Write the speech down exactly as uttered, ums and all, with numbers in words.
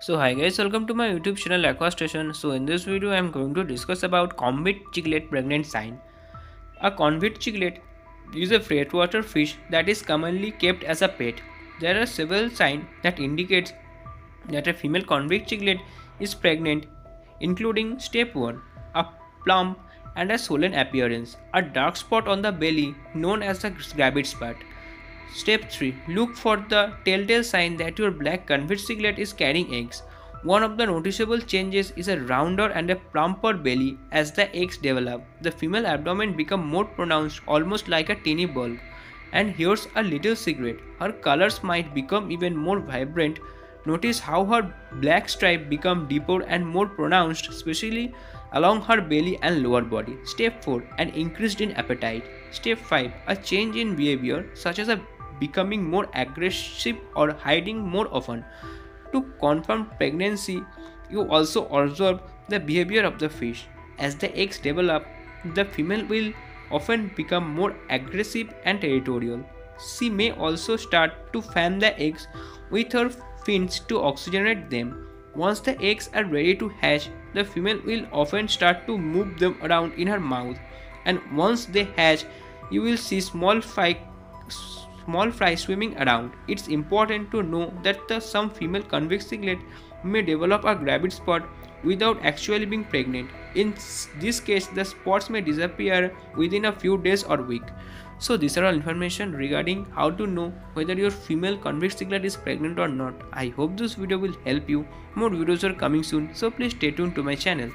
So hi guys, welcome to my YouTube channel Aqua Station. So in this video I am going to discuss about convict chiclet pregnant sign. A convict chiclet is a freshwater fish that is commonly kept as a pet. There are several signs that indicates that a female convict chiclet is pregnant, including step one, a plump and a swollen appearance, a dark spot on the belly known as a gravid spot. Step three. Look for the telltale sign that your black convict chiclet is carrying eggs. One of the noticeable changes is a rounder and a plumper belly as the eggs develop. The female abdomen becomes more pronounced, almost like a tiny bulb. And here's a little secret. Her colors might become even more vibrant. Notice how her black stripe becomes deeper and more pronounced, especially along her belly and lower body. Step four. An increase in appetite. Step five. A change in behavior such as a becoming more aggressive or hiding more often. To confirm pregnancy, you also observe the behavior of the fish. As the eggs develop, the female will often become more aggressive and territorial. She may also start to fan the eggs with her fins to oxygenate them. Once the eggs are ready to hatch, the female will often start to move them around in her mouth. And once they hatch, you will see small spikes small fry swimming around. It's important to know that the, some female convict chiclet may develop a gravid spot without actually being pregnant. In this case, the spots may disappear within a few days or week. So these are all information regarding how to know whether your female convict chiclet is pregnant or not. I hope this video will help you. More videos are coming soon, so please stay tuned to my channel.